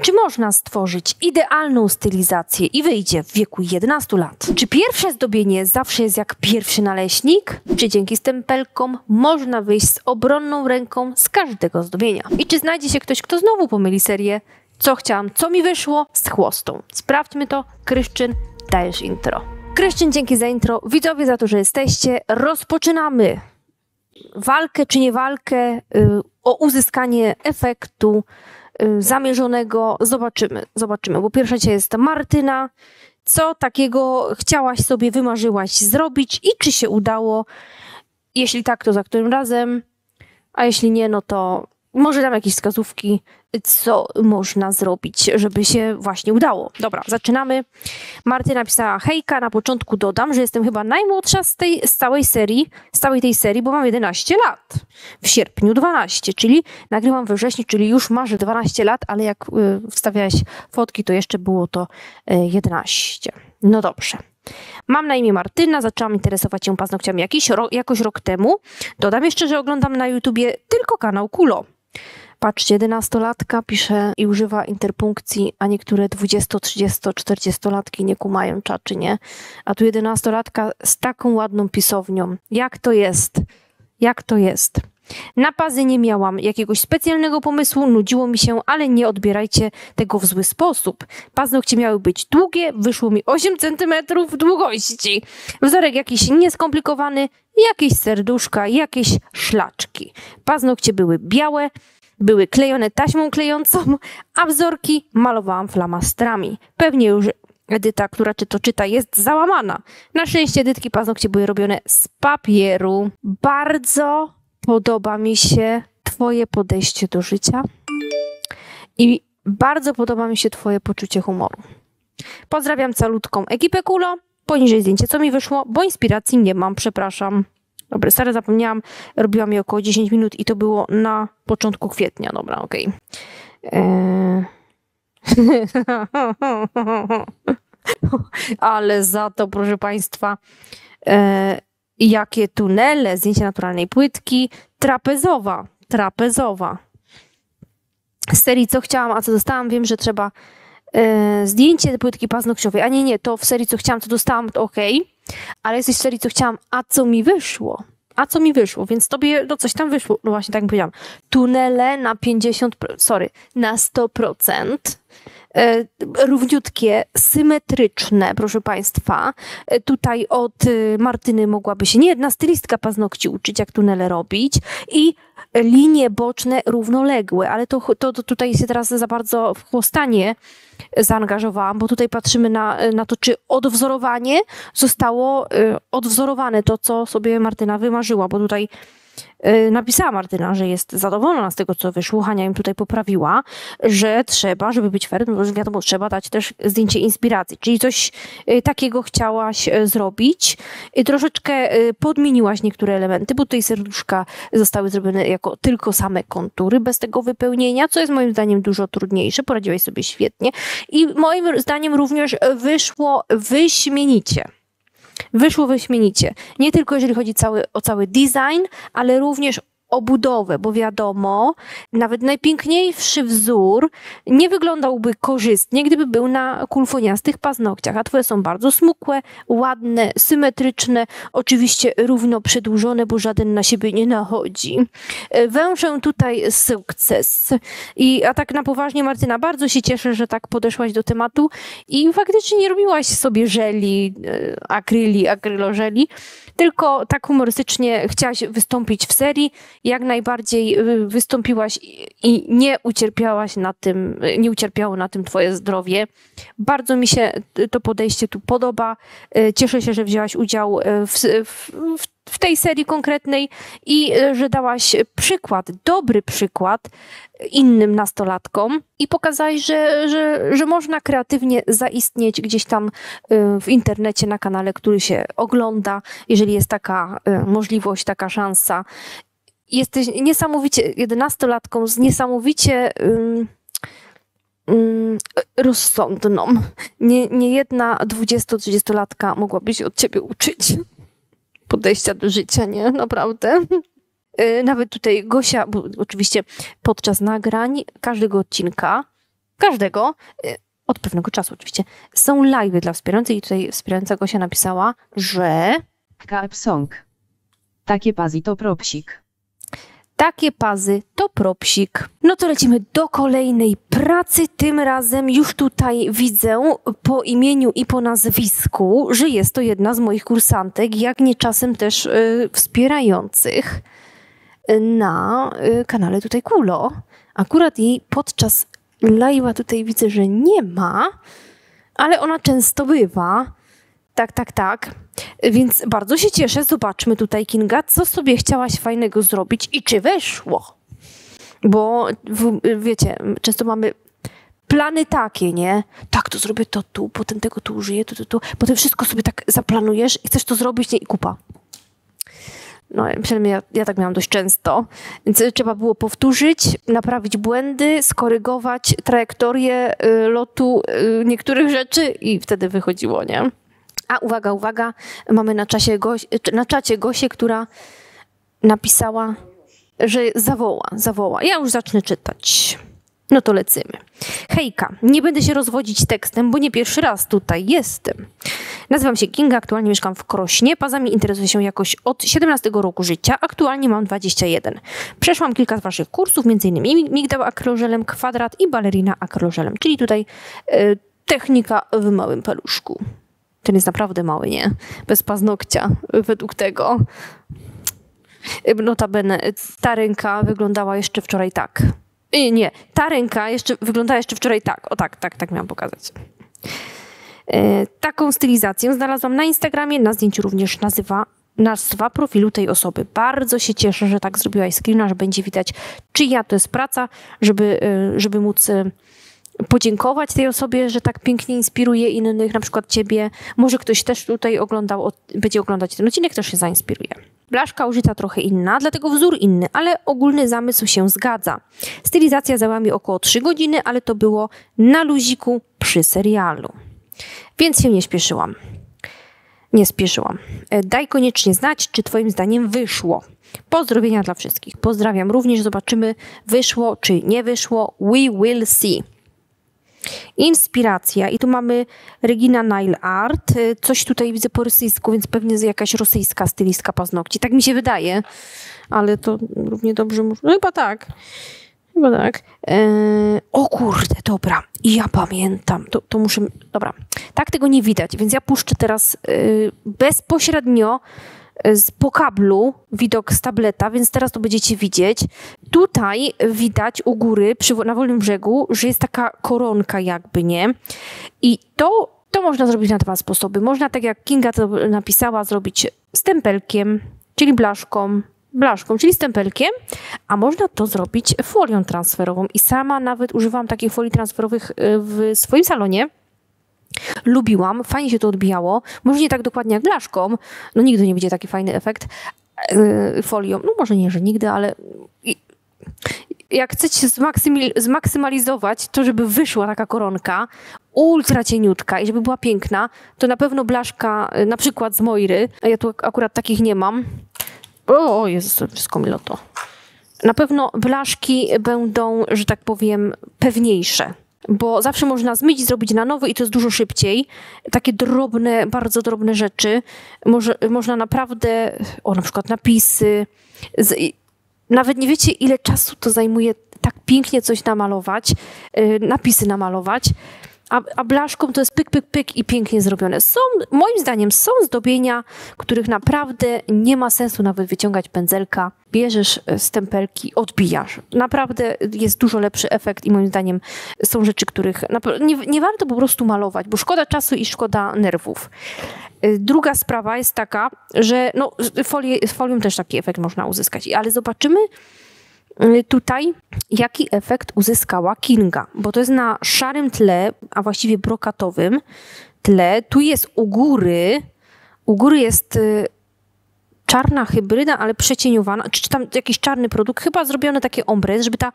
Czy można stworzyć idealną stylizację i wyjdzie w wieku 11 lat? Czy pierwsze zdobienie zawsze jest jak pierwszy naleśnik? Czy dzięki stempelkom można wyjść z obronną ręką z każdego zdobienia? I czy znajdzie się ktoś, kto znowu pomyli serię "Co chciałam, co mi wyszło" z chłostą? Sprawdźmy to. Krystian, dajesz intro. Krystian, dzięki za intro. Widzowie, za to, że jesteście. Rozpoczynamy walkę czy nie walkę o uzyskanie efektu zamierzonego. Zobaczymy, bo pierwsza dzisiaj jest Martyna. Co takiego chciałaś sobie, wymarzyłaś zrobić i czy się udało? Jeśli tak, to za którym razem, a jeśli nie, no to może dam jakieś wskazówki, co można zrobić, żeby się właśnie udało. Dobra, zaczynamy. Martyna pisała: hejka, na początku dodam, że jestem chyba najmłodsza z całej tej serii, bo mam 11 lat. W sierpniu 12, czyli nagrywam we wrześniu, czyli już marzę 12 lat, ale jak wstawiałaś fotki, to jeszcze było to 11. No dobrze. Mam na imię Martyna, zaczęłam interesować się paznokciami jakoś rok temu. Dodam jeszcze, że oglądam na YouTubie tylko kanał Quloo. Patrzcie, 11-latka pisze i używa interpunkcji, a niektóre 20, 30, 40-latki nie kumają czaczy, nie? A tu 11-latka z taką ładną pisownią. Jak to jest? Jak to jest? Na pazy nie miałam jakiegoś specjalnego pomysłu, nudziło mi się, ale nie odbierajcie tego w zły sposób. Paznokcie miały być długie, wyszło mi 8 cm długości. Wzorek jakiś nieskomplikowany, jakieś serduszka, jakieś szlaczki. Paznokcie były białe, były klejone taśmą klejącą, a wzorki malowałam flamastrami. Pewnie już Edyta, która czyta, jest załamana. Na szczęście Edytki paznokcie były robione z papieru. Bardzo podoba mi się twoje podejście do życia i bardzo podoba mi się twoje poczucie humoru. Pozdrawiam calutką ekipę Quloo. Poniżej zdjęcie, co mi wyszło, bo inspiracji nie mam, przepraszam. Dobra, stare zapomniałam, robiłam je około 10 minut i to było na początku kwietnia. Dobra, okej. Ale za to, proszę Państwa, jakie tunele, zdjęcie naturalnej płytki, trapezowa. Z serii "Co chciałam, a co dostałam" wiem, że trzeba zdjęcie płytki paznokciowej, a nie, to w serii "Co chciałam, co dostałam" to okej. Ale jesteś w serii "Co chciałam, a co mi wyszło". A co mi wyszło, więc tobie no coś tam wyszło. No właśnie, tak jak powiedziałam. Tunele na 100%. Równiutkie, symetryczne, proszę Państwa. Tutaj od Martyny mogłaby się nie jedna stylistka paznokci uczyć, jak tunele robić. I linie boczne równoległe, ale to tutaj się teraz za bardzo w chłostanie zaangażowałam, bo tutaj patrzymy na to, czy odwzorowanie zostało odwzorowane, to co sobie Martyna wymarzyła, bo tutaj napisała Martyna, że jest zadowolona z tego, co wyszło. Hania im tutaj poprawiła, że trzeba, żeby być fair, no to wiadomo, trzeba dać też zdjęcie inspiracji, czyli coś takiego chciałaś zrobić i troszeczkę podmieniłaś niektóre elementy, bo tutaj serduszka zostały zrobione jako tylko same kontury, bez tego wypełnienia, co jest moim zdaniem dużo trudniejsze. Poradziłaś sobie świetnie i moim zdaniem również wyszło wyśmienicie. Wyszło wyśmienicie. Nie tylko jeżeli chodzi o cały design, ale również o budowę, bo wiadomo, nawet najpiękniejszy wzór nie wyglądałby korzystnie, gdyby był na kulfoniastych paznokciach, a twoje są bardzo smukłe, ładne, symetryczne, oczywiście równo przedłużone, bo żaden na siebie nie nachodzi. Węszę tutaj sukces. A tak na poważnie, Martyna, bardzo się cieszę, że tak podeszłaś do tematu i faktycznie nie robiłaś sobie żeli, akrylożeli, tylko tak humorystycznie chciałaś wystąpić w serii. Jak najbardziej wystąpiłaś i nie ucierpiało na tym twoje zdrowie. Bardzo mi się to podejście tu podoba. Cieszę się, że wzięłaś udział w tej serii konkretnej i że dałaś przykład, dobry przykład innym nastolatkom i pokazałaś, że można kreatywnie zaistnieć gdzieś tam w internecie, na kanale, który się ogląda, jeżeli jest taka możliwość, taka szansa. Jesteś niesamowicie 11-latką z niesamowicie rozsądną. Nie jedna 20-30-latka mogłaby się od ciebie uczyć podejścia do życia, nie? Naprawdę. Nawet tutaj Gosia, bo oczywiście podczas nagrań każdego odcinka każdego, od pewnego czasu oczywiście, są live'y dla wspierających i tutaj wspierającego się napisała, że... Kapsong. Takie pazy to propsik. Takie pazy to propsik. No to lecimy do kolejnej pracy. Tym razem już tutaj widzę po imieniu i po nazwisku, że jest to jedna z moich kursantek, jak nie czasem też wspierających na kanale tutaj Quloo. Akurat jej podczas live'a tutaj widzę, że nie ma, ale ona często bywa. Tak. Więc bardzo się cieszę. Zobaczmy tutaj, Kinga, co sobie chciałaś fajnego zrobić i czy weszło. Bo wiecie, często mamy plany takie, nie? Tak, to zrobię to tu, potem tego tu użyję, to. Potem wszystko sobie tak zaplanujesz i chcesz to zrobić, nie? I kupa. No, przynajmniej ja tak miałam dość często. Więc trzeba było powtórzyć, naprawić błędy, skorygować trajektorię lotu niektórych rzeczy i wtedy wychodziło, nie? A uwaga, mamy na czacie Gosię, która napisała, że zawoła. Ja już zacznę czytać. No to lecimy. Hejka, nie będę się rozwodzić tekstem, bo nie pierwszy raz tutaj jestem. Nazywam się Kinga, aktualnie mieszkam w Krośnie. Pazami interesuję się jakoś od 17 roku życia. Aktualnie mam 21. Przeszłam kilka z waszych kursów, m.in. migdał akrylożelem, kwadrat i balerina akrylożelem. Czyli tutaj technika w małym paluszku. Ten jest naprawdę mały, nie? Bez paznokcia, według tego. Notabene, ta ręka wyglądała jeszcze wczoraj tak. Nie, ta ręka wyglądała jeszcze wczoraj tak. O tak miałam pokazać. Taką stylizację znalazłam na Instagramie, na zdjęciu również nazwa profilu tej osoby. Bardzo się cieszę, że tak zrobiłaś screena, że będzie widać, czyja to jest praca, żeby móc... podziękować tej osobie, że tak pięknie inspiruje innych, na przykład ciebie. Może ktoś też tutaj będzie oglądać ten odcinek, też się zainspiruje. Blaszka użyta trochę inna, dlatego wzór inny, ale ogólny zamysł się zgadza. Stylizacja zajęła mi około 3 godziny, ale to było na luziku przy serialu. Więc się nie śpieszyłam. Daj koniecznie znać, czy twoim zdaniem wyszło. Pozdrowienia dla wszystkich. Pozdrawiam również, zobaczymy, wyszło czy nie wyszło. We will see. Inspiracja. I tu mamy Regina Nail Art. Coś tutaj widzę po rosyjsku, więc pewnie jakaś rosyjska stylistka paznokci. Tak mi się wydaje, ale to równie dobrze może... No chyba tak. O kurde, dobra. Ja pamiętam. To muszę... Dobra. Tak tego nie widać, więc ja puszczę teraz bezpośrednio po kablu widok z tableta, więc teraz to będziecie widzieć. Tutaj widać u góry, na wolnym brzegu, że jest taka koronka jakby, nie? I to można zrobić na dwa sposoby. Można, tak jak Kinga to napisała, zrobić stempelkiem, czyli blaszką, czyli stempelkiem, a można to zrobić folią transferową. I sama nawet używam takich folii transferowych w swoim salonie. Lubiłam, fajnie się to odbijało, może nie tak dokładnie jak blaszką, no nigdy nie będzie taki fajny efekt folią, no może nie, że nigdy, ale jak chcecie zmaksymalizować to, żeby wyszła taka koronka ultra cieniutka i żeby była piękna, to na pewno blaszka na przykład z Moiry, a ja tu akurat takich nie mam, o Jezus, to wszystko mi loto. Na pewno blaszki będą, że tak powiem, pewniejsze. Bo zawsze można zmyć i zrobić na nowo i to jest dużo szybciej. Takie drobne, bardzo drobne rzeczy. Można naprawdę, na przykład napisy. Nawet nie wiecie, ile czasu to zajmuje tak pięknie coś namalować, napisy namalować. A blaszką to jest pyk i pięknie zrobione. Moim zdaniem są zdobienia, których naprawdę nie ma sensu nawet wyciągać pędzelka. Bierzesz stempelki, odbijasz. Naprawdę jest dużo lepszy efekt i moim zdaniem są rzeczy, których nie warto po prostu malować, bo szkoda czasu i szkoda nerwów. Druga sprawa jest taka, że folią też taki efekt można uzyskać, ale zobaczymy tutaj, jaki efekt uzyskała Kinga, bo to jest na szarym tle, a właściwie brokatowym tle. Tu jest u góry jest czarna hybryda, ale przecieniowana, czy tam jakiś czarny produkt, chyba zrobione takie ombre, żeby ta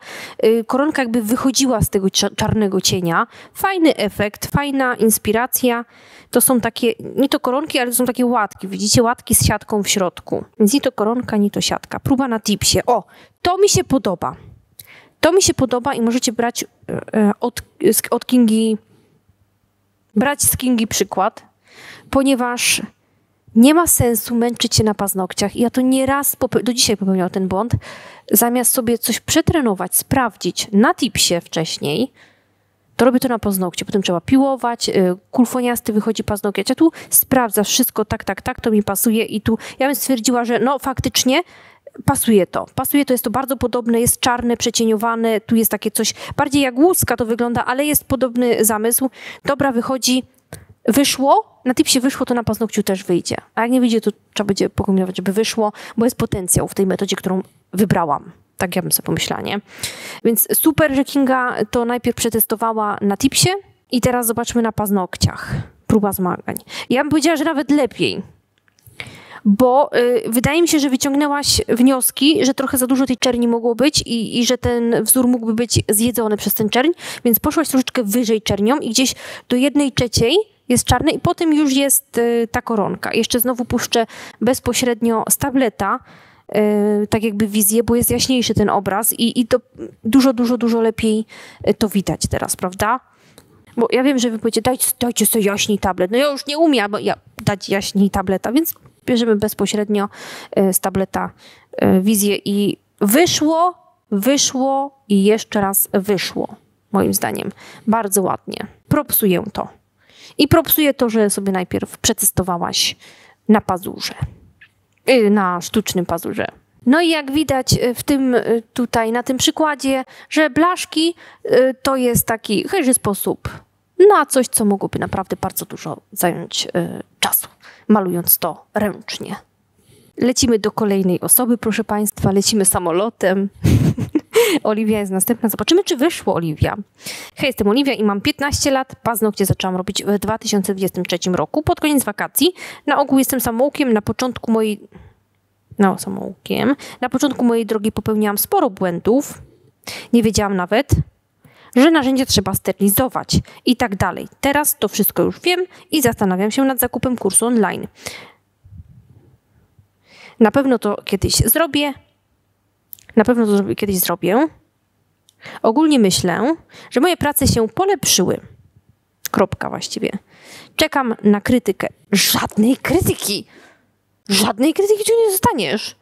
koronka jakby wychodziła z tego czarnego cienia. Fajny efekt, fajna inspiracja. To są takie, nie to koronki, ale to są takie łatki, widzicie? Łatki z siatką w środku. Więc nie to koronka, nie to siatka. Próba na tipsie. O, to mi się podoba. To mi się podoba i możecie brać od Kingi, brać z Kingi przykład, ponieważ nie ma sensu męczyć się na paznokciach. I ja to nieraz, do dzisiaj popełniałam ten błąd, zamiast sobie coś przetrenować, sprawdzić na tipsie wcześniej, to robię to na paznokcie, potem trzeba piłować, kulfoniasty wychodzi paznokieć, a tu sprawdza wszystko, tak, to mi pasuje i tu ja bym stwierdziła, że no faktycznie pasuje to, jest to bardzo podobne, jest czarne, przecieniowane, tu jest takie coś, bardziej jak łuska to wygląda, ale jest podobny zamysł, dobra, wyszło, na tipsie wyszło, to na paznokciu też wyjdzie, a jak nie wyjdzie, to trzeba będzie pokombinować, żeby wyszło, bo jest potencjał w tej metodzie, którą wybrałam. Tak ja bym sobie pomyślała, nie? Więc super, że Kinga to najpierw przetestowała na tipsie i teraz zobaczmy na paznokciach. Próba zmagań. Ja bym powiedziała, że nawet lepiej, bo wydaje mi się, że wyciągnęłaś wnioski, że trochę za dużo tej czerni mogło być i że ten wzór mógłby być zjedzony przez ten czerń, więc poszłaś troszeczkę wyżej czernią i gdzieś do 1/3 jest czarny i potem już jest ta koronka. Jeszcze znowu puszczę bezpośrednio z tableta, tak jakby wizję, bo jest jaśniejszy ten obraz i to dużo lepiej to widać teraz, prawda? Bo ja wiem, że wy powiecie, dajcie sobie jaśniej tablet. No ja już nie umiem dać jaśniej tableta, więc bierzemy bezpośrednio z tableta wizję i wyszło i jeszcze raz wyszło, moim zdaniem. Bardzo ładnie. Propsuję to. I propsuję to, że sobie najpierw przetestowałaś na pazurze. Na sztucznym pazurze. No i jak widać w tym tutaj, na tym przykładzie, że blaszki to jest taki chyży sposób na coś, co mogłoby naprawdę bardzo dużo zająć czasu, malując to ręcznie. Lecimy do kolejnej osoby, proszę Państwa, lecimy samolotem. Oliwia jest następna. Zobaczymy, czy wyszło, Oliwia. Hej, jestem Oliwia i mam 15 lat. Paznokcie zaczęłam robić w 2023 roku, pod koniec wakacji. Na ogół jestem samoukiem. Na początku mojej drogi popełniałam sporo błędów. Nie wiedziałam nawet, że narzędzie trzeba sterylizować i tak dalej. Teraz to wszystko już wiem i zastanawiam się nad zakupem kursu online. Na pewno to kiedyś zrobię. Ogólnie myślę, że moje prace się polepszyły. Kropka właściwie. Czekam na krytykę. Żadnej krytyki! Żadnej krytyki tu nie zostaniesz.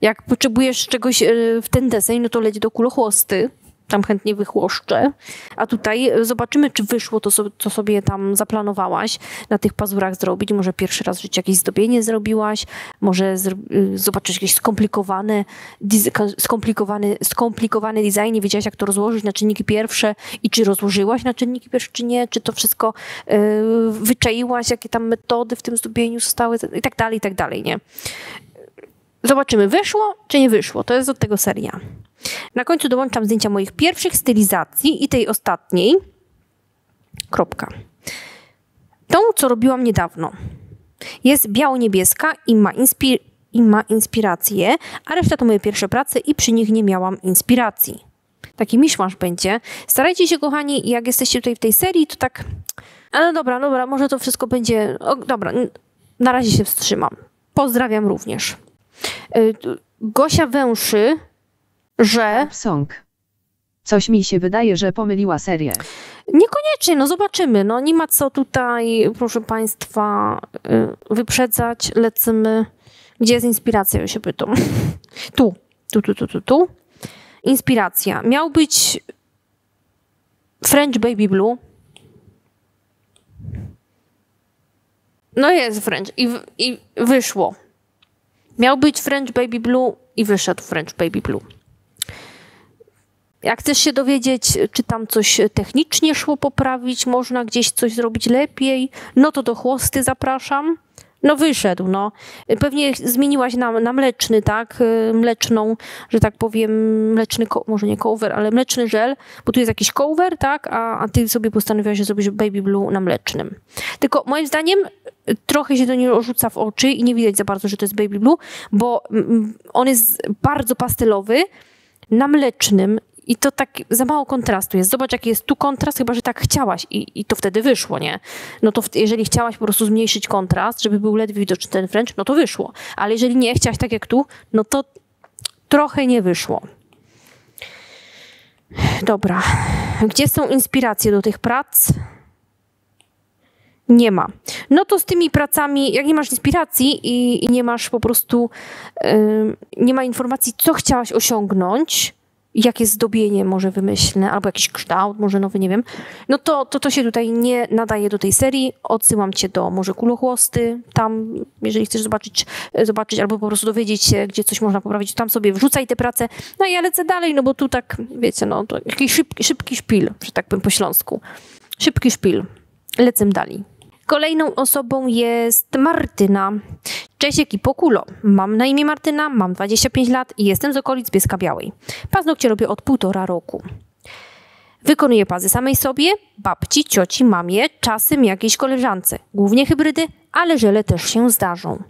Jak potrzebujesz czegoś w ten deseń, no to leć do kulochłosty. Tam chętnie wychłoszczę. A tutaj zobaczymy, czy wyszło to, co sobie tam zaplanowałaś na tych pazurach zrobić. Może pierwszy raz w życiu jakieś zdobienie zrobiłaś. Może zobaczysz jakieś skomplikowany design. Nie wiedziałaś, jak to rozłożyć na czynniki pierwsze. I czy rozłożyłaś na czynniki pierwsze, czy nie. Czy to wszystko wyczaiłaś, jakie tam metody w tym zdobieniu zostały. I tak dalej, nie? Zobaczymy, wyszło, czy nie wyszło. To jest od tego seria. Na końcu dołączam zdjęcia moich pierwszych stylizacji i tej ostatniej. Kropka. Tą, co robiłam niedawno. Jest biało-niebieska i ma inspirację, a reszta to moje pierwsze prace i przy nich nie miałam inspiracji. Taki miszmasz będzie. Starajcie się, kochani, jak jesteście tutaj w tej serii, to tak... Ale dobra, może to wszystko będzie... Dobra, na razie się wstrzymam. Pozdrawiam również. Gosia węszy... że... Song. Coś mi się wydaje, że pomyliła serię. Niekoniecznie, no zobaczymy. No nie ma co tutaj, proszę Państwa, wyprzedzać. Lecimy. Gdzie jest inspiracja? Ja się pytam. Tu. Inspiracja. Miał być French Baby Blue. No jest French i wyszło. Miał być French Baby Blue i wyszedł French Baby Blue. Jak chcesz się dowiedzieć, czy tam coś technicznie szło poprawić, można gdzieś coś zrobić lepiej, no to do chłosty zapraszam. No wyszedł, no. Pewnie zmieniłaś na mleczny, tak? Mleczną, że tak powiem, mleczny, może nie cover, ale mleczny żel, bo tu jest jakiś cover, tak? A ty sobie postanowiłaś, że zrobisz baby blue na mlecznym. Tylko moim zdaniem trochę się to nie rzuca w oczy i nie widać za bardzo, że to jest baby blue, bo on jest bardzo pastelowy na mlecznym. I to tak za mało kontrastu jest. Zobacz, jaki jest tu kontrast, chyba że tak chciałaś i to wtedy wyszło, nie? No to jeżeli chciałaś po prostu zmniejszyć kontrast, żeby był ledwie widoczny ten French, no to wyszło. Ale jeżeli nie chciałaś tak jak tu, no to trochę nie wyszło. Dobra. Gdzie są inspiracje do tych prac? Nie ma. No to z tymi pracami, jak nie masz inspiracji i nie masz po prostu, nie ma informacji, co chciałaś osiągnąć, jakie zdobienie może wymyślne, albo jakiś kształt, może nowy, nie wiem, no to się tutaj nie nadaje do tej serii. Odsyłam cię do może kulochłosty, tam, jeżeli chcesz zobaczyć albo po prostu dowiedzieć się, gdzie coś można poprawić, tam sobie wrzucaj te prace, no i ja lecę dalej, no bo tu tak, wiecie, no to jakiś szybki szpil, że tak powiem po śląsku. Szybki szpil. Lecę dalej. Kolejną osobą jest Martyna. Cześć ekipo Quloo. Mam na imię Martyna, mam 25 lat i jestem z okolic Bielska-Białej. Paznokcie robię od 1,5 roku. Wykonuję pazy samej sobie, babci, cioci, mamie, czasem jakiejś koleżance. Głównie hybrydy, ale żele też się zdarzą.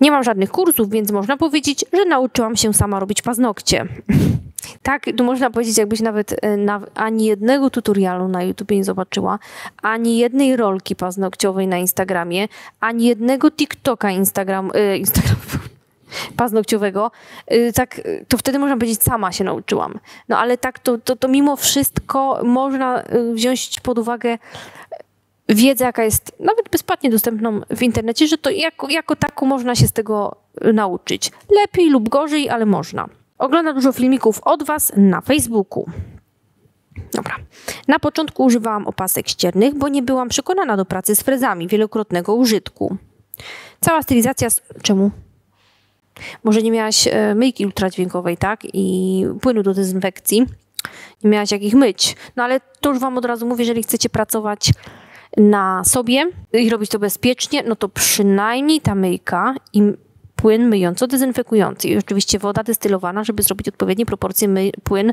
Nie mam żadnych kursów, więc można powiedzieć, że nauczyłam się sama robić paznokcie. Tak, tu można powiedzieć, jakbyś nawet ani jednego tutorialu na YouTubie nie zobaczyła, ani jednej rolki paznokciowej na Instagramie, ani jednego TikToka paznokciowego, tak, to wtedy można powiedzieć, sama się nauczyłam. No ale tak, to mimo wszystko można wziąć pod uwagę wiedzę, jaka jest nawet bezpłatnie dostępną w internecie, że to jako taką można się z tego nauczyć. Lepiej lub gorzej, ale można. Oglądam dużo filmików od Was na Facebooku. Dobra. Na początku używałam opasek ściernych, bo nie byłam przekonana do pracy z frezami wielokrotnego użytku. Cała stylizacja... Czemu? Może nie miałaś myjki ultradźwiękowej, tak? I płynu do dezynfekcji. Nie miałaś jak ich myć. No ale to już Wam od razu mówię, jeżeli chcecie pracować na sobie i robić to bezpiecznie, no to przynajmniej ta myjka i płyn myjąco-dezynfekujący i oczywiście woda destylowana, żeby zrobić odpowiednie proporcje płyn,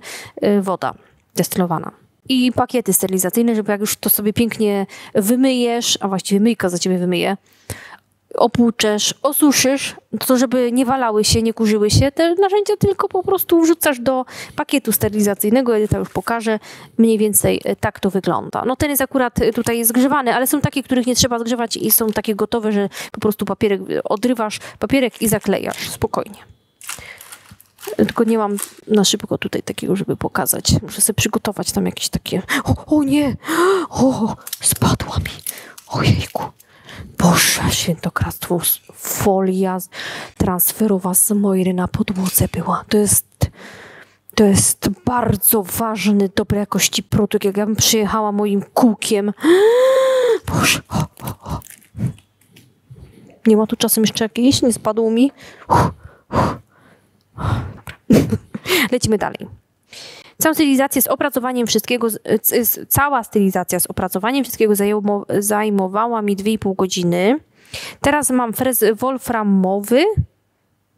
woda destylowana. I pakiety sterylizacyjne, żeby jak już to sobie pięknie wymyjesz, a właściwie myjka za ciebie wymyje, opłuczesz, osuszysz, to żeby nie walały się, nie kurzyły się, te narzędzia tylko po prostu wrzucasz do pakietu sterylizacyjnego, Edyta już pokaże, mniej więcej tak to wygląda. No ten jest akurat tutaj zgrzewany, ale są takie, których nie trzeba zgrzewać i są takie gotowe, że po prostu papierek odrywasz, papierek i zaklejasz spokojnie. Tylko nie mam na szybko tutaj takiego, żeby pokazać. Muszę sobie przygotować tam jakieś takie... O nie! O, spadła mi! Ojejku! Boże, świętokradztwo, folia transferowa z Moiry na podłodze była. To jest bardzo ważny, dobrej jakości produkt. Jak ja bym przyjechała moim kółkiem. Boże. O. Nie ma tu czasem jeszcze jakiejś? Nie spadło mi? Dobra. Lecimy dalej. Cała stylizacja z opracowaniem wszystkiego zajmowała mi 2,5 godziny. Teraz mam frez wolframowy.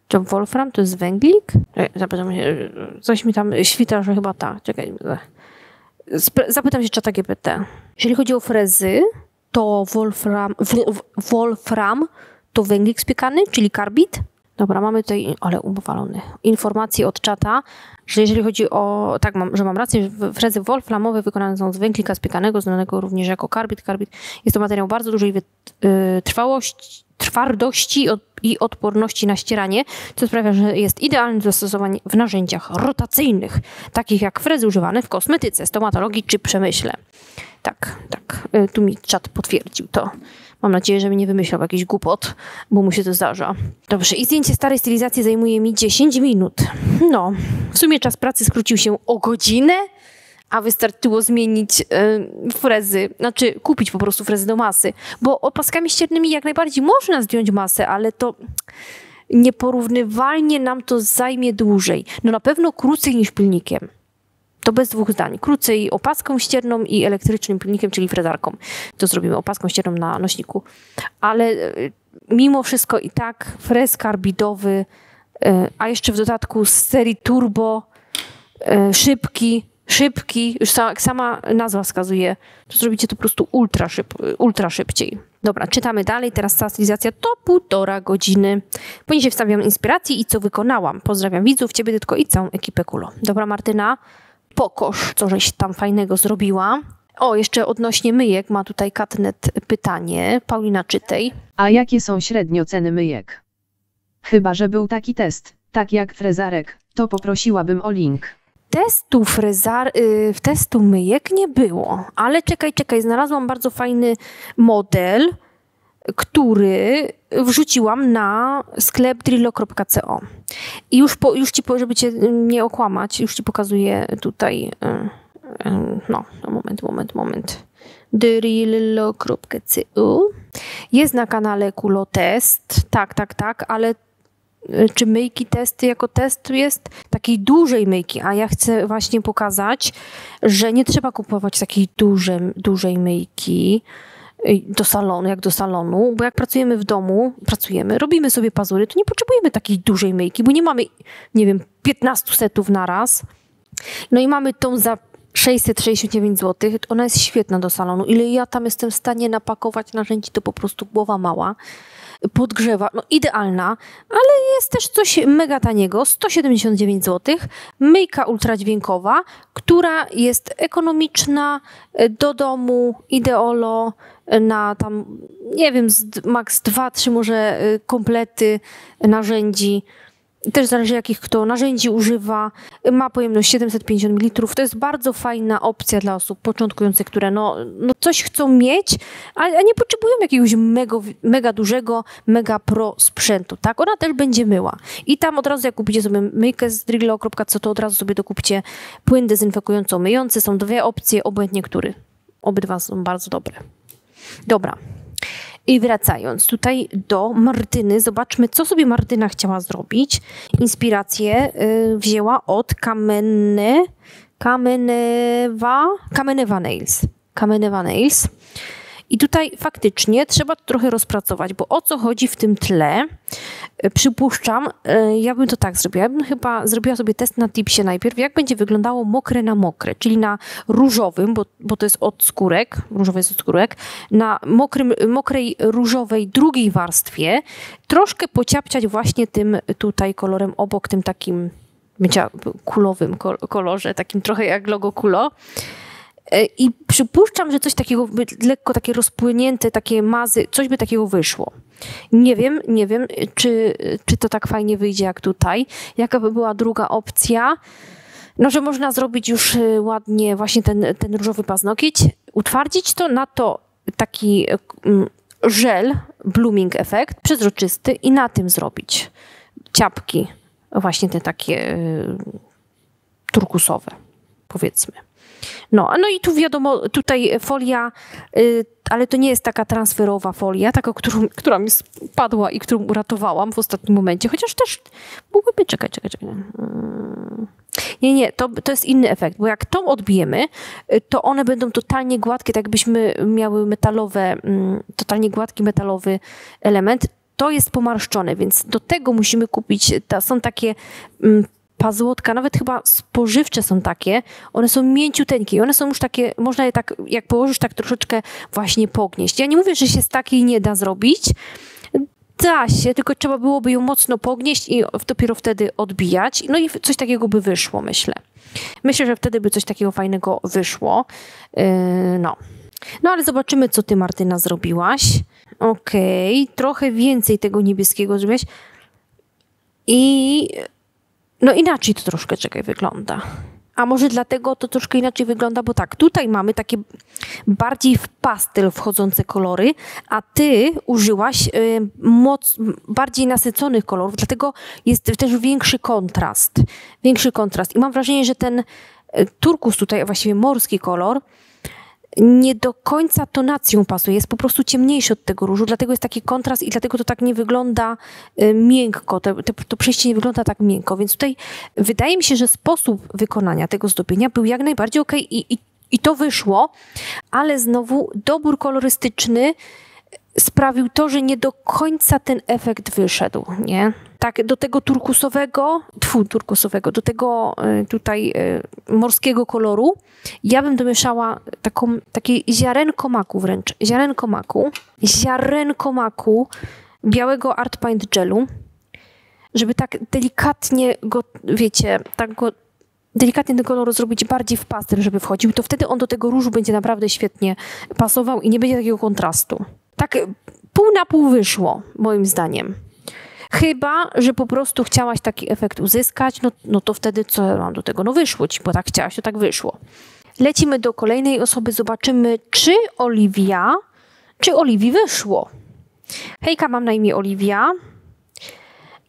Czy wolfram to jest węglik? Coś mi tam świta, że chyba tak. Czekaj. Zapytam się czata GPT. Jeżeli chodzi o frezy, to wolfram to węglik spiekany, czyli karbid. Dobra, mamy tutaj, ale umowalony, informacje od czata, że jeżeli chodzi o, tak, mam rację, że frezy wolframowe wykonane są z węglika spiekanego, znanego również jako karbid. Karbid jest to materiał bardzo dużej twardości i odporności na ścieranie, co sprawia, że jest idealny do zastosowań w narzędziach rotacyjnych, takich jak frezy używane w kosmetyce, stomatologii czy przemyśle. Tak, tu mi czat potwierdził to. Mam nadzieję, że mi nie wymyślał jakiś głupot, bo mu się to zdarza. Dobrze, i zdjęcie starej stylizacji zajmuje mi 10 minut. No, w sumie czas pracy skrócił się o godzinę, a wystarczyło zmienić frezy, znaczy kupić po prostu frezy do masy, bo opaskami ściernymi jak najbardziej można zdjąć masę, ale to nieporównywalnie nam to zajmie dłużej. No na pewno krócej niż pilnikiem. To bez dwóch zdań. Krócej opaską ścierną i elektrycznym pilnikiem, czyli frezarką. To zrobimy opaską ścierną na nośniku. Ale mimo wszystko i tak frez karbidowy, a jeszcze w dodatku z serii turbo, szybki, już sama nazwa wskazuje, to zrobicie to po prostu ultra szybciej. Dobra, czytamy dalej, teraz ta stylizacja to 1,5 godziny. Poniżej wstawiam inspiracji i co wykonałam. Pozdrawiam widzów, Ciebie tylko i całą ekipę Quloo. Dobra Martyna, pokaż, co żeś tam fajnego zrobiła. O, jeszcze odnośnie myjek ma tutaj Katnet pytanie, Paulina czytaj. A jakie są średnio ceny myjek? Chyba że był taki test, tak jak frezarek, to poprosiłabym o link. testu testu myjek nie było, ale czekaj, znalazłam bardzo fajny model, który wrzuciłam na sklep drillo.co i już ci, żeby cię nie okłamać, już ci pokazuję tutaj, no, moment. Drillo.co jest na kanale Quloo test, tak, ale czy myjki testy jako test jest takiej dużej myjki, a ja chcę właśnie pokazać, że nie trzeba kupować takiej dużej myjki do salonu, bo jak pracujemy w domu, robimy sobie pazury, to nie potrzebujemy takiej dużej myjki, bo nie mamy, nie wiem, 15 setów na raz. No i mamy tą za 669 zł, ona jest świetna do salonu. Ile ja tam jestem w stanie napakować narzędzi, to po prostu głowa mała. Podgrzewa, no idealna, ale jest też coś mega taniego, 179 zł, myjka ultradźwiękowa, która jest ekonomiczna, do domu, ideolo, na tam, nie wiem, max 2-3 może komplety narzędzi. Też zależy, jakich kto narzędzi używa. Ma pojemność 750 ml. To jest bardzo fajna opcja dla osób początkujących, które no coś chcą mieć, a nie potrzebują jakiegoś mega dużego, mega pro sprzętu. Tak? Ona też będzie myła. I tam od razu, jak kupicie sobie myjkę z drillo.co, to od razu sobie dokupcie płyn dezynfekująco-myjący. Są dwie opcje, obojętnie który. Obydwa są bardzo dobre. Dobra. I wracając tutaj do Martyny, zobaczmy, co sobie Martyna chciała zrobić. Inspirację wzięła od Kamenewa Nails. I tutaj faktycznie trzeba to trochę rozpracować, bo o co chodzi w tym tle? Przypuszczam, ja bym to tak zrobiła. Ja bym chyba zrobiła sobie test na tipsie najpierw, jak będzie wyglądało mokre na mokre, czyli na różowym, bo to jest od skórek, różowy jest od skórek, na mokrej różowej drugiej warstwie, troszkę pociapciać właśnie tym tutaj kolorem obok, tym takim kulowym kolorze, takim trochę jak logo Quloo. I przypuszczam, że coś takiego, lekko takie rozpłynięte, takie mazy, coś by takiego wyszło. Nie wiem, czy to tak fajnie wyjdzie jak tutaj. Jaka by była druga opcja? No, że można zrobić już ładnie właśnie ten różowy paznokieć, utwardzić to, na to taki żel, blooming efekt, przezroczysty i na tym zrobić ciapki, właśnie te takie turkusowe, powiedzmy. No i tu wiadomo, tutaj folia, ale to nie jest taka transferowa folia, taka, która mi spadła i którą uratowałam w ostatnim momencie, chociaż też mogłyby, czekać. Nie, to jest inny efekt, bo jak tą odbijemy, to one będą totalnie gładkie, tak jakbyśmy miały metalowe, totalnie gładki metalowy element, to jest pomarszczone, więc do tego musimy kupić, są takie... pazłotka, nawet chyba spożywcze są takie, one są mięciuteńkie i one są już takie, można je tak, jak położysz, tak troszeczkę właśnie pognieść. Ja nie mówię, że się z takiej nie da zrobić, da się, tylko trzeba byłoby ją mocno pognieść i dopiero wtedy odbijać, no i coś takiego by wyszło, myślę. Myślę, że wtedy by coś takiego fajnego wyszło, No ale zobaczymy, co ty, Martyna, zrobiłaś. Okej, trochę więcej tego niebieskiego zrobiłaś i... No inaczej to troszkę, wygląda. A może dlatego to troszkę inaczej wygląda, bo tak, tutaj mamy takie bardziej w pastel wchodzące kolory, a ty użyłaś bardziej nasyconych kolorów, dlatego jest też większy kontrast. I mam wrażenie, że ten turkus tutaj, właściwie morski kolor, nie do końca tonacją pasuje, jest po prostu ciemniejszy od tego różu, dlatego jest taki kontrast i dlatego to tak nie wygląda miękko, to przejście nie wygląda tak miękko, więc tutaj wydaje mi się, że sposób wykonania tego zdobienia był jak najbardziej okej i to wyszło, ale znowu dobór kolorystyczny sprawił to, że nie do końca ten efekt wyszedł, nie? Tak, do tego do tego tutaj morskiego koloru, ja bym domieszała takie ziarenko maku wręcz, ziarenko maku białego Art Paint Gelu, żeby tak delikatnie go, wiecie, tak go delikatnie ten kolor zrobić bardziej w pastel, żeby wchodził, to wtedy on do tego różu będzie naprawdę świetnie pasował i nie będzie takiego kontrastu. Tak pół na pół wyszło, moim zdaniem. Chyba że po prostu chciałaś taki efekt uzyskać, no to wtedy co mam do tego? No wyszło ci, bo tak chciałaś, to tak wyszło. Lecimy do kolejnej osoby, zobaczymy, czy Oliwii wyszło. Hejka, mam na imię Oliwia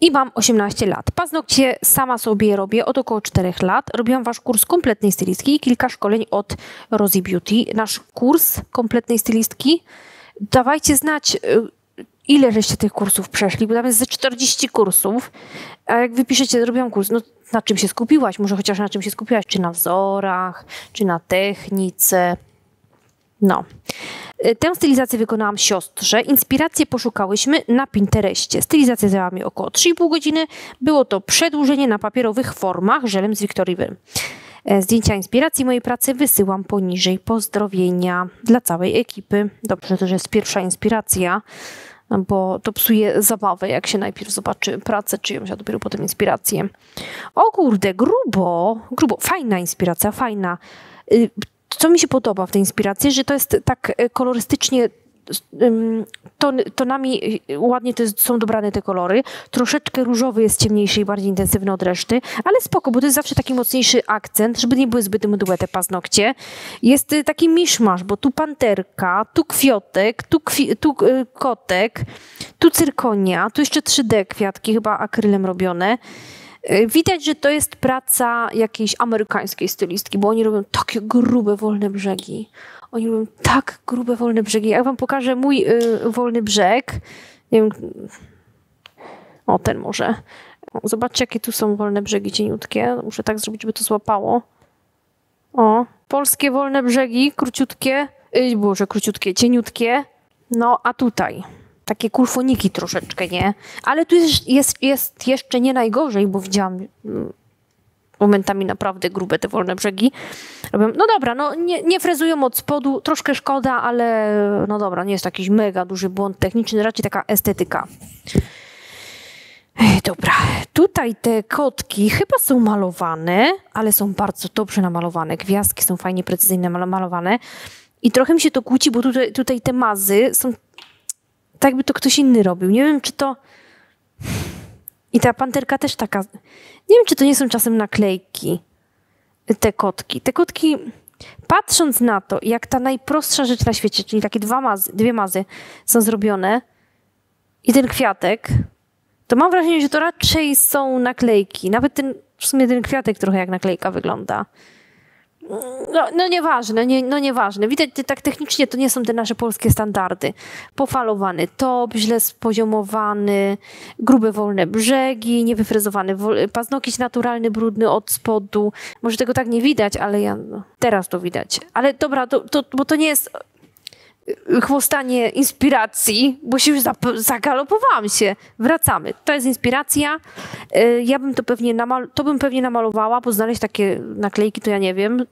i mam 18 lat. Paznokcie sama sobie robię od około 4 lat. Robiłam wasz kurs kompletnej stylistki i kilka szkoleń od Rosie Beauty. Nasz kurs kompletnej stylistki. Dawajcie znać, ile żeście tych kursów przeszli, bo tam jest ze 40 kursów. A jak wypiszecie, zrobiłam kurs, no na czym się skupiłaś? Może chociaż na czym się skupiłaś? Czy na wzorach, czy na technice? No. Tę stylizację wykonałam siostrze. Inspiracje poszukałyśmy na Pinterestie. Stylizacja zajęła mi około 3,5 godziny. Było to przedłużenie na papierowych formach żelem z Victory Wym. Zdjęcia inspiracji mojej pracy wysyłam poniżej. Pozdrowienia dla całej ekipy. Dobrze, to że jest pierwsza inspiracja, bo to psuje zabawę, jak się najpierw zobaczy pracę, czyjąś, a dopiero potem inspirację. O kurde, grubo, grubo. Fajna inspiracja, fajna. Co mi się podoba w tej inspiracji, że to jest tak kolorystycznie, tonami ładnie to jest, są dobrane te kolory. Troszeczkę różowy jest ciemniejszy i bardziej intensywny od reszty, ale spoko, bo to jest zawsze taki mocniejszy akcent, żeby nie były zbyt mdłe te paznokcie. Jest taki miszmasz, bo tu panterka, tu kwiotek, tu kotek, tu cyrkonia, tu jeszcze 3D kwiatki, chyba akrylem robione. Widać, że to jest praca jakiejś amerykańskiej stylistki, bo oni robią takie grube, wolne brzegi. Oni robią tak grube, wolne brzegi. Jak wam pokażę mój wolny brzeg. Nie wiem, o, ten może. Zobaczcie, jakie tu są wolne brzegi cieniutkie. Muszę tak zrobić, żeby to złapało. O, polskie wolne brzegi, króciutkie. Boże, króciutkie, cieniutkie. No, a tutaj takie kulfoniki troszeczkę, nie? Ale tu jest jeszcze nie najgorzej, bo widziałam momentami naprawdę grube te wolne brzegi. Robią, no dobra, no nie frezują od spodu, troszkę szkoda, ale no dobra, nie jest to jakiś mega duży błąd techniczny, raczej taka estetyka. Ej, dobra, tutaj te kotki chyba są malowane, ale są bardzo dobrze namalowane. Gwiazdki są fajnie, precyzyjnie namalowane. I trochę mi się to kłóci, bo tutaj te mazy są tak, jakby to ktoś inny robił. Nie wiem, czy to... I ta panterka też taka... Nie wiem, czy to nie są czasem naklejki, te kotki. Te kotki, patrząc na to, jak ta najprostsza rzecz na świecie, czyli takie dwie mazy są zrobione i ten kwiatek, to mam wrażenie, że to raczej są naklejki. Nawet w sumie ten kwiatek trochę jak naklejka wygląda. No nieważne, nieważne. Widać, tak technicznie to nie są te nasze polskie standardy. Pofalowany top, źle spoziomowany, grube wolne brzegi, niewyfrezowany paznokieć naturalny, brudny od spodu. Może tego tak nie widać, ale ja, no, teraz to widać. Ale dobra, bo to nie jest chłostanie inspiracji, bo się już zagalopowałam się. Wracamy. To jest inspiracja. Ja bym to pewnie namalowała, bo znaleźć takie naklejki to ja nie wiem.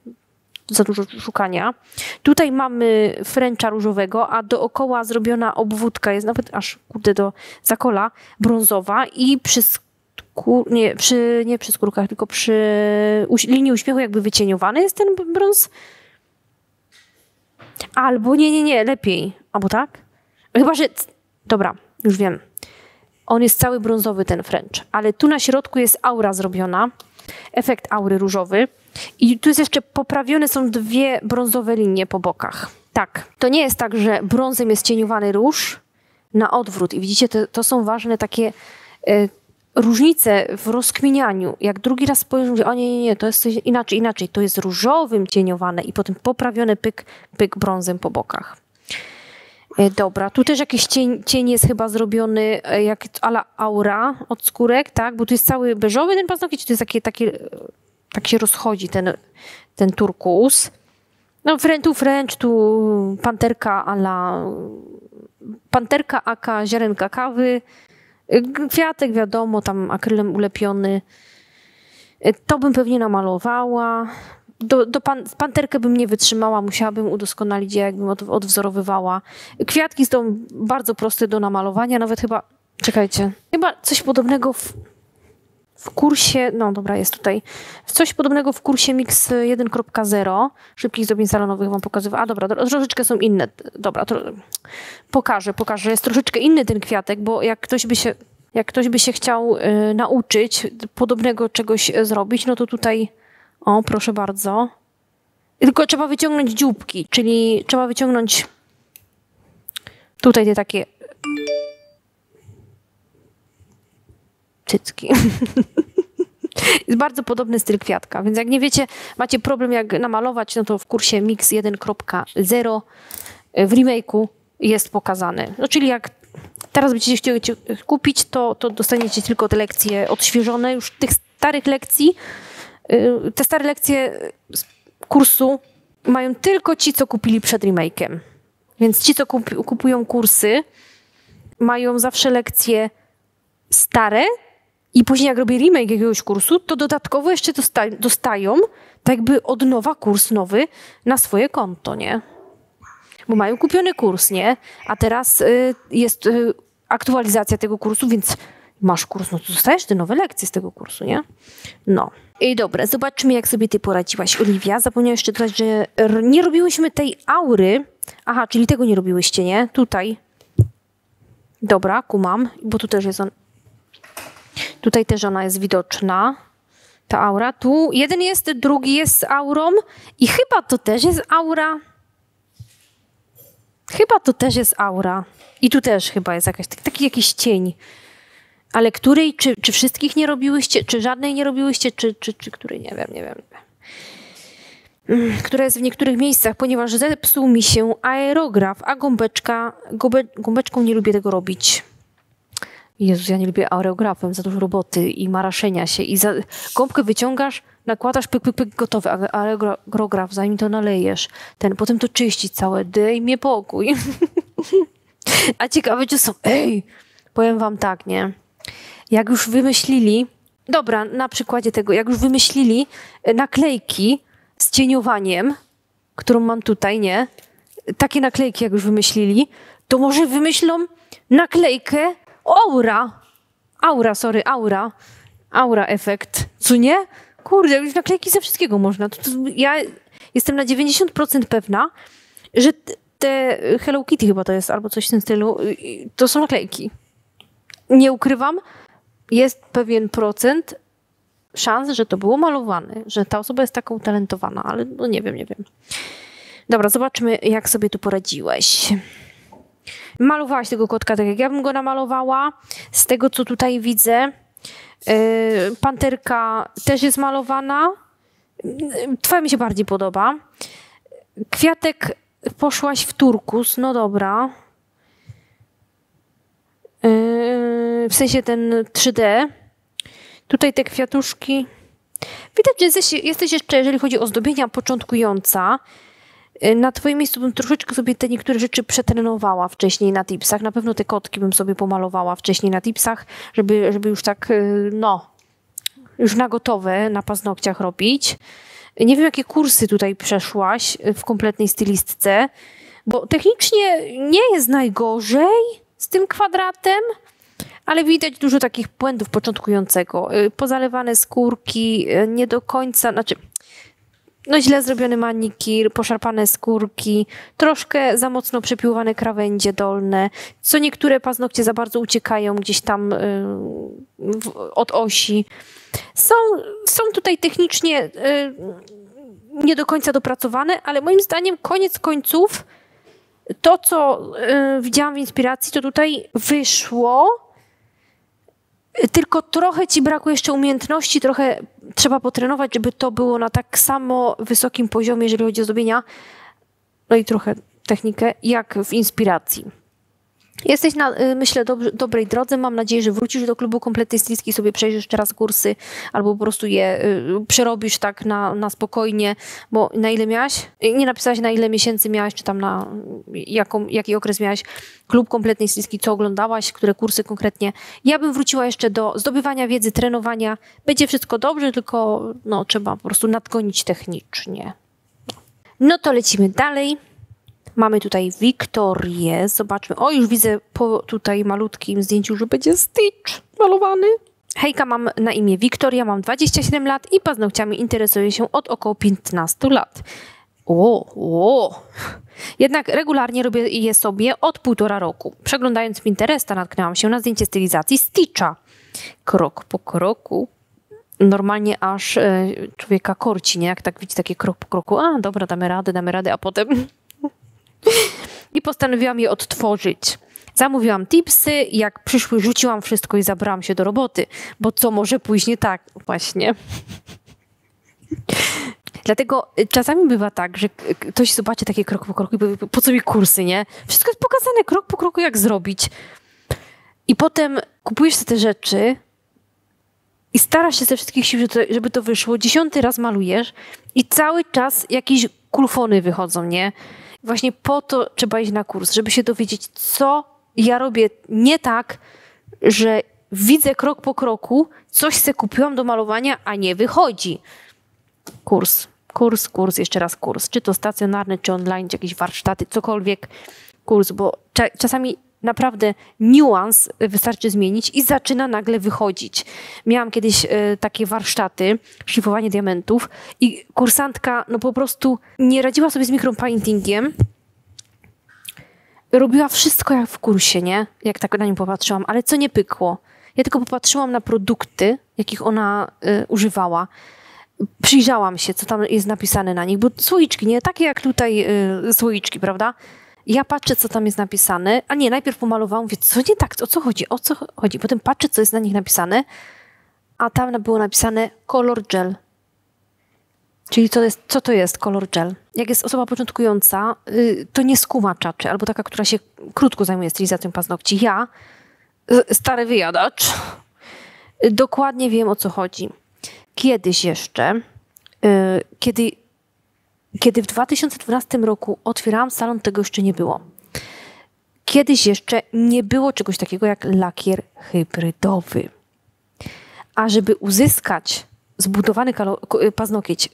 Za dużo szukania. Tutaj mamy fręcza różowego, a dookoła zrobiona obwódka jest nawet aż kurde do zakola, brązowa i nie przy skórkach, tylko przy linii uśmiechu jakby wycieniowany jest ten brąz. Albo nie, lepiej. Albo tak? Chyba że... Dobra, już wiem. On jest cały brązowy, ten fręcz. Ale tu na środku jest aura zrobiona. Efekt aury różowy. I tu jest jeszcze poprawione są dwie brązowe linie po bokach. Tak. To nie jest tak, że brązem jest cieniowany róż na odwrót. I widzicie, to są ważne takie różnice w rozkminianiu. Jak drugi raz spojrzę, mówię, o nie, to jest coś inaczej. To jest różowym cieniowane i potem poprawione pyk brązem po bokach. Dobra, tu też jakiś cień jest chyba zrobiony jak a la aura od skórek, tak? Bo tu jest cały beżowy ten paznokieć, to jest tak się rozchodzi ten turkus. No tu French, tu panterka a la... Panterka aka ziarenka kawy. Kwiatek, wiadomo, tam akrylem ulepiony. To bym pewnie namalowała. Panterkę bym nie wytrzymała, musiałabym udoskonalić, jakbym odwzorowywała. Kwiatki są bardzo proste do namalowania, nawet chyba, czekajcie, chyba coś podobnego w kursie, no dobra, jest tutaj, coś podobnego w kursie Mix 1.0, szybkich zdobień salonowych wam pokazywałam. A dobra, troszeczkę są inne, dobra, pokażę, jest troszeczkę inny ten kwiatek, bo jak ktoś by się, jak ktoś by się chciał nauczyć podobnego czegoś zrobić, no to tutaj, o proszę bardzo. Tylko trzeba wyciągnąć dzióbki, czyli trzeba wyciągnąć tutaj te takie cycki. Jest bardzo podobny styl kwiatka, więc jak nie wiecie, macie problem jak namalować, no to w kursie Mix 1.0 w remake'u jest pokazany. No czyli jak teraz będziecie chcieli kupić, to dostaniecie tylko te lekcje odświeżone, już tych starych lekcji. Te stare lekcje z kursu mają tylko ci, co kupili przed remake'em. Więc ci, co kupują kursy, mają zawsze lekcje stare i później jak robię remake jakiegoś kursu, to dodatkowo jeszcze dostają tak jakby od nowa kurs nowy na swoje konto, nie? Bo mają kupiony kurs, nie? A teraz jest aktualizacja tego kursu, więc masz kurs, no to dostajesz te nowe lekcje z tego kursu, nie? No. I dobra, zobaczmy jak sobie ty poradziłaś, Oliwia. Zapomniałam jeszcze dodać, że nie robiłyśmy tej aury. Aha, czyli tego nie robiłyście, nie? Tutaj. Dobra, kumam, bo tu też jest on. Tutaj też ona jest widoczna, ta aura. Tu jeden jest, drugi jest z aurą i chyba to też jest aura. Chyba to też jest aura. I tu też chyba jest jakaś, taki jakiś cień. Ale której, czy wszystkich nie robiłyście, czy żadnej nie robiłyście, czy której, nie wiem. Która jest w niektórych miejscach, ponieważ zepsuł mi się aerograf, a gąbeczką nie lubię tego robić. Jezus, ja nie lubię aerografem, za dużo roboty i maraszenia się. I za, gąbkę wyciągasz, nakładasz, pyk, gotowy, aerograf, zanim to nalejesz. Potem to czyścić całe, daj mnie pokój. A ciekawe, czy są, powiem wam tak, nie? Jak już wymyślili, dobra, na przykładzie tego, jak już wymyślili naklejki z cieniowaniem, którą mam tutaj, nie? Takie naklejki, jak już wymyślili, to może wymyślą naklejkę Aura efekt, co nie? Kurde, już naklejki ze wszystkiego można. Ja jestem na 90% pewna, że te Hello Kitty chyba to jest, albo coś w tym stylu, to są naklejki. Nie ukrywam, jest pewien procent szans, że to było malowane, że ta osoba jest taka utalentowana, ale no nie wiem. Dobra, zobaczmy jak sobie tu poradziłeś. Malowałaś tego kotka tak jak ja bym go namalowała. Z tego co tutaj widzę, panterka też jest malowana. Twoja mi się bardziej podoba. Kwiatek poszłaś w turkus, no dobra. W sensie ten 3D. Tutaj te kwiatuszki. Widać, że jesteś jeszcze, jeżeli chodzi o zdobienia, początkująca. Na twoim miejscu bym troszeczkę sobie te niektóre rzeczy przetrenowała wcześniej na tipsach. Na pewno te kotki bym sobie pomalowała wcześniej na tipsach, żeby już tak, no, już na gotowe na paznokciach robić. Nie wiem, jakie kursy tutaj przeszłaś w kompletnej stylistce, bo technicznie nie jest najgorzej z tym kwadratem, ale widać dużo takich błędów początkującego. Pozalewane skórki, nie do końca, znaczy... No źle zrobiony manikir, poszarpane skórki, troszkę za mocno przepiłowane krawędzie dolne, co niektóre paznokcie za bardzo uciekają gdzieś tam od osi. Są tutaj technicznie nie do końca dopracowane, ale moim zdaniem koniec końców to, co widziałam w inspiracji, to tutaj wyszło. Tylko trochę ci brakuje jeszcze umiejętności, trochę trzeba potrenować, żeby to było na tak samo wysokim poziomie, jeżeli chodzi o zrobienia, no i trochę technikę, jak w inspiracji. Jesteś na, myślę, dobrej drodze. Mam nadzieję, że wrócisz do Klubu Kompletnej Stylistki, sobie przejrzysz jeszcze raz kursy, albo po prostu je przerobisz tak na spokojnie, bo na ile miałaś? Nie napisałaś, na ile miesięcy miałaś, czy tam na jaki okres miałaś Klub Kompletnej Stylistki, co oglądałaś, które kursy konkretnie. Ja bym wróciła jeszcze do zdobywania wiedzy, trenowania. Będzie wszystko dobrze, tylko no, trzeba po prostu nadgonić technicznie. No to lecimy dalej. Mamy tutaj Wiktorię, zobaczmy. O, już widzę po tutaj malutkim zdjęciu, że będzie Stitch malowany. Hejka, mam na imię Wiktoria, mam 27 lat i paznokciami interesuję się od około 15 lat. O, Jednak regularnie robię je sobie od 1,5 roku. Przeglądając Pinteresta natknęłam się na zdjęcie stylizacji Stitcha. Krok po kroku. Normalnie aż człowieka korci, nie? Jak tak widzi takie krok po kroku. A, dobra, damy radę, a potem... I postanowiłam je odtworzyć. Zamówiłam tipsy, jak przyszły rzuciłam wszystko i zabrałam się do roboty, bo co może później tak właśnie. Dlatego czasami bywa tak, że ktoś zobaczy takie krok po kroku i powie, po co mi kursy, nie? Wszystko jest pokazane krok po kroku, jak zrobić. I potem kupujesz te rzeczy i starasz się ze wszystkich sił, żeby to wyszło. 10. raz malujesz i cały czas jakieś kulfony wychodzą, nie? Właśnie po to trzeba iść na kurs, żeby się dowiedzieć, co ja robię nie tak, że widzę krok po kroku, coś se kupiłam do malowania, a nie wychodzi. Kurs, jeszcze raz kurs. Czy to stacjonarny, czy online, czy jakieś warsztaty, cokolwiek kurs, bo czasami naprawdę niuans wystarczy zmienić i zaczyna nagle wychodzić. Miałam kiedyś takie warsztaty, szlifowanie diamentów i kursantka no po prostu nie radziła sobie z micropaintingiem. Robiła wszystko jak w kursie, nie? Jak tak na nią popatrzyłam, ale co nie pykło. Ja tylko popatrzyłam na produkty, jakich ona używała. Przyjrzałam się, co tam jest napisane na nich, bo słoiczki, nie? Takie jak tutaj słoiczki, prawda? Ja patrzę, co tam jest napisane, a nie, najpierw pomalowałam, mówię, co nie tak, o co chodzi? Potem patrzę, co jest na nich napisane, a tam było napisane Color Gel. Czyli co to jest Color Gel? Jak jest osoba początkująca, to nie skuma czaczy, albo taka, która się krótko zajmuje stylizacją paznokci. Ja, stary wyjadacz, dokładnie wiem, o co chodzi. Kiedyś jeszcze, kiedy w 2012 roku otwierałam salon, tego jeszcze nie było. Kiedyś jeszcze nie było czegoś takiego jak lakier hybrydowy. A żeby uzyskać zbudowany paznokieć,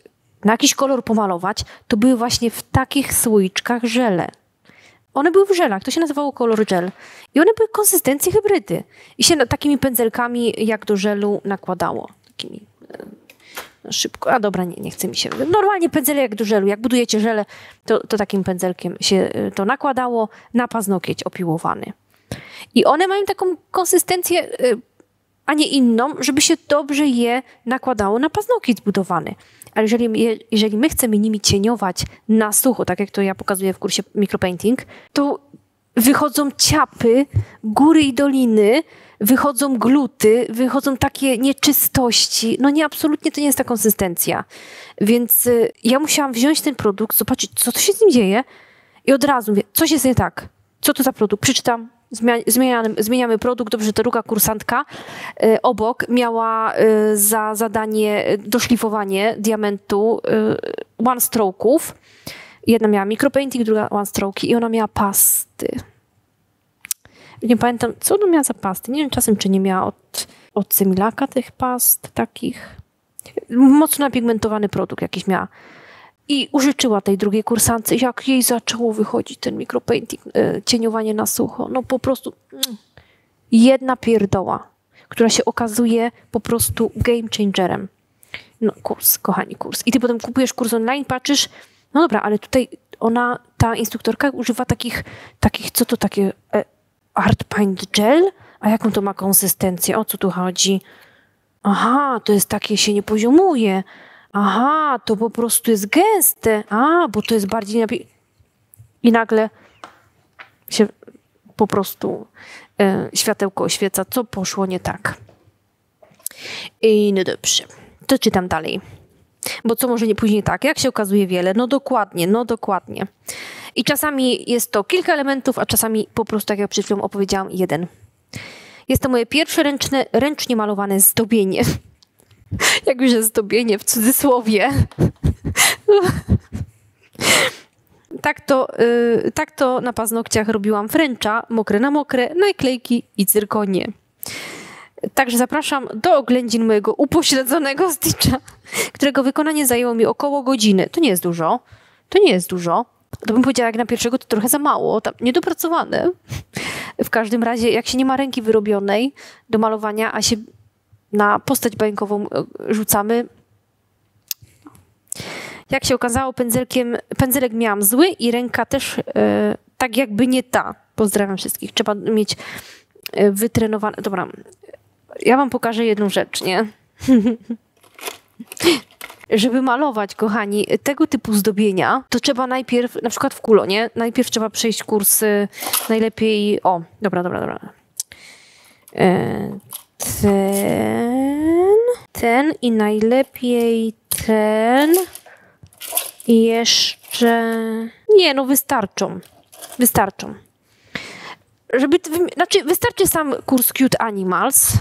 na jakiś kolor pomalować, to były właśnie w takich słoiczkach żele. One były w żelach, to się nazywało Color Gel. I one były konsystencji hybrydy. I się takimi pędzelkami jak do żelu nakładało. Takimi... szybko, a dobra, nie chce mi się. Normalnie pędzele jak do żelu, jak budujecie żele, to takim pędzelkiem się to nakładało na paznokieć opiłowany. I one mają taką konsystencję, a nie inną, żeby się dobrze je nakładało na paznokieć zbudowany. Ale jeżeli my chcemy nimi cieniować na sucho, tak jak to ja pokazuję w kursie micropainting, to wychodzą ciapy, góry i doliny, wychodzą gluty, wychodzą takie nieczystości. No nie, absolutnie to nie jest ta konsystencja. Więc ja musiałam wziąć ten produkt, zobaczyć, co to się z nim dzieje i od razu mówię, coś jest nie tak. Co to za produkt? Przeczytam, zmieniamy produkt. Dobrze, ta druga kursantka obok miała za zadanie doszlifowanie diamentu one stroke'ów. Jedna miała micropainting, druga one stroke'i i ona miała pasty. Nie pamiętam, co ona miała za pasty. Nie wiem czasem, czy nie miała od Similaka tych past takich. Mocno napigmentowany produkt jakiś miała. I użyczyła tej drugiej kursance. Jak jej zaczęło wychodzić ten micropainting, cieniowanie na sucho. No po prostu jedna pierdoła, która się okazuje po prostu game changerem. No kurs, kochani, kurs. I ty potem kupujesz kurs online, patrzysz, no dobra, ale tutaj ona, ta instruktorka używa takich co to takie... Art Paint Gel? A jaką to ma konsystencję? O co tu chodzi? Aha, to jest takie, się nie poziomuje. Aha, to po prostu jest gęste. A, bo to jest bardziej... I nagle się po prostu światełko oświeca, co poszło nie tak. I no dobrze, to czytam dalej. Bo co może nie później tak? Jak się okazuje wiele? No dokładnie. I czasami jest to kilka elementów, a czasami po prostu, tak jak przed chwilą opowiedziałam, jeden. Jest to moje pierwsze ręcznie malowane zdobienie. Jak już jest zdobienie, w cudzysłowie. Tak to na paznokciach robiłam fręcza, mokre na mokre, naklejki i cyrkonie. Także zapraszam do oględzin mojego upośledzonego Stitcha, którego wykonanie zajęło mi około godziny. To nie jest dużo. To bym powiedziała, jak na pierwszego, to trochę za mało, tam niedopracowane. W każdym razie, jak się nie ma ręki wyrobionej do malowania, a się na postać bańkową rzucamy, Jak się okazało, pędzelek miałam zły i ręka też tak jakby nie ta. Pozdrawiam wszystkich. Trzeba mieć wytrenowane... Dobra, ja wam pokażę jedną rzecz, nie? Żeby malować, kochani, tego typu zdobienia, to trzeba najpierw, na przykład w Quloo, nie? Najpierw trzeba przejść kursy, najlepiej... O, dobra. Ten i najlepiej ten i jeszcze... Nie, no wystarczą. Znaczy, wystarczy sam kurs Cute Animals,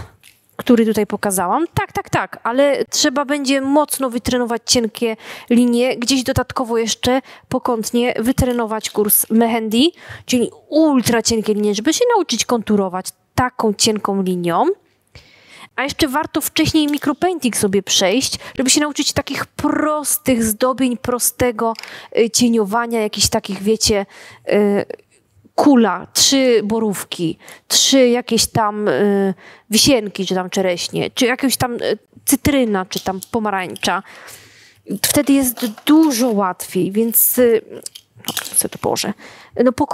który tutaj pokazałam. Tak, ale trzeba będzie mocno wytrenować cienkie linie, gdzieś dodatkowo jeszcze pokątnie wytrenować kurs Mehendi, czyli ultra cienkie linie, żeby się nauczyć konturować taką cienką linią. A jeszcze warto wcześniej micropainting sobie przejść, żeby się nauczyć takich prostych zdobień, prostego cieniowania, jakichś takich, wiecie, kula, 3 borówki, 3 jakieś tam wisienki, czy tam czereśnie, czy jakieś tam cytryna, czy tam pomarańcza. Wtedy jest dużo łatwiej, więc co to Boże, no po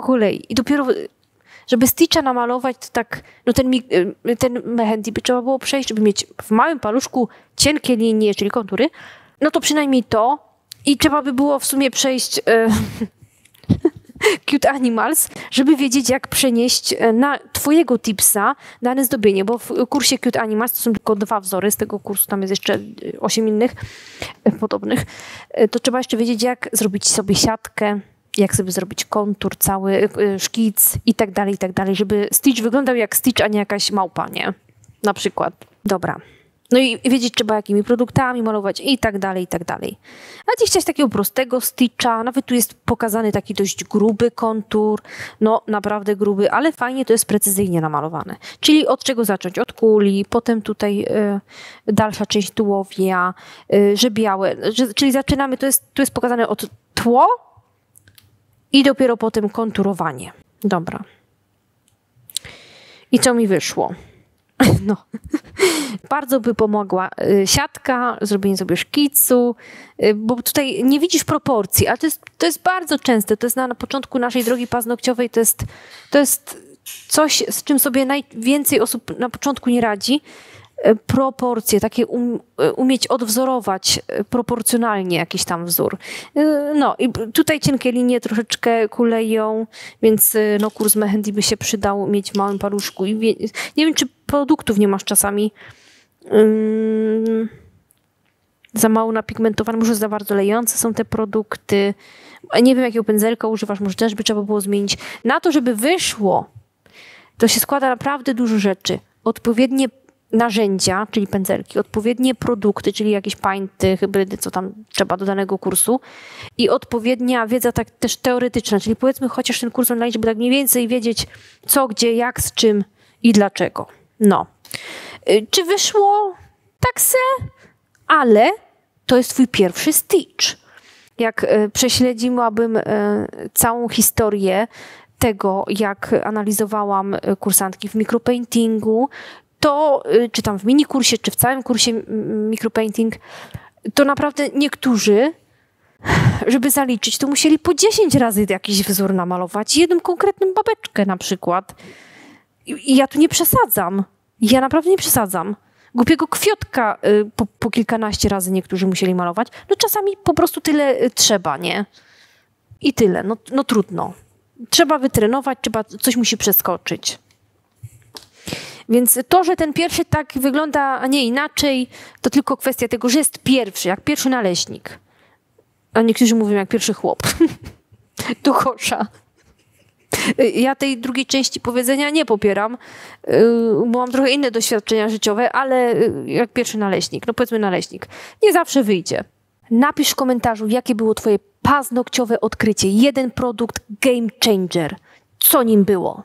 kolei. I dopiero, żeby Stitcha namalować, to tak, no ten Mehendi by trzeba było przejść, żeby mieć w małym paluszku cienkie linie, czyli kontury, no to przynajmniej to. I trzeba by było w sumie przejść... Cute Animals, żeby wiedzieć, jak przenieść na twojego tipsa dane zdobienie, bo w kursie Cute Animals to są tylko 2 wzory, z tego kursu tam jest jeszcze 8 innych podobnych, to trzeba jeszcze wiedzieć, jak zrobić sobie siatkę, jak sobie zrobić kontur, cały szkic i tak dalej, żeby Stitch wyglądał jak Stitch, a nie jakaś małpa, nie? Na przykład. Dobra. No i wiedzieć trzeba, jakimi produktami malować i tak dalej. A gdzieś chciałaś takiego prostego Stitcha, nawet tu jest pokazany taki dość gruby kontur, no naprawdę gruby, ale fajnie to jest precyzyjnie namalowane. Czyli od czego zacząć? Od kuli, potem tutaj dalsza część tułowia, że białe, czyli zaczynamy, to jest pokazane od tło i dopiero potem konturowanie. Dobra. I co mi wyszło? No, bardzo by pomogła siatka, zrobienie sobie szkicu, bo tutaj nie widzisz proporcji, ale to jest bardzo częste, to jest na początku naszej drogi paznokciowej, to jest coś, z czym sobie najwięcej osób na początku nie radzi, proporcje, takie umieć odwzorować proporcjonalnie jakiś tam wzór. No i tutaj cienkie linie troszeczkę kuleją, więc no, kurs Mehendi by się przydał mieć w małym paluszku. I nie wiem, czy produktów nie masz czasami za mało napigmentowane, może za bardzo lejące są te produkty. Nie wiem, jakiego pędzelka używasz, może też by trzeba było zmienić. Na to, żeby wyszło, to się składa naprawdę dużo rzeczy. Odpowiednie narzędzia, czyli pędzelki, odpowiednie produkty, czyli jakieś painty, hybrydy, co tam trzeba do danego kursu i odpowiednia wiedza tak też teoretyczna, czyli powiedzmy chociaż ten kurs online, żeby tak mniej więcej wiedzieć co, gdzie, jak, z czym i dlaczego. No. Czy wyszło? Tak se, ale to jest twój pierwszy Stitch. Jak prześledziłabym całą historię tego, jak analizowałam kursantki w micropaintingu, to, czy tam w minikursie, czy w całym kursie micropainting, to naprawdę niektórzy, żeby zaliczyć, to musieli po 10 razy jakiś wzór namalować, jedną konkretną babeczkę na przykład. I ja tu nie przesadzam. Ja naprawdę nie przesadzam. Głupiego kwiotka po kilkanaście razy niektórzy musieli malować. No czasami po prostu tyle trzeba, nie? I tyle. No trudno. Trzeba wytrenować, coś musi przeskoczyć. Więc to, że ten pierwszy tak wygląda, a nie inaczej, to tylko kwestia tego, że jest pierwszy, jak pierwszy naleśnik. A niektórzy mówią, jak pierwszy chłop. Do kosza. Ja tej drugiej części powiedzenia nie popieram, bo mam trochę inne doświadczenia życiowe, ale jak pierwszy naleśnik, no powiedzmy naleśnik, nie zawsze wyjdzie. Napisz w komentarzu, jakie było twoje paznokciowe odkrycie. Jeden produkt game changer. Co nim było?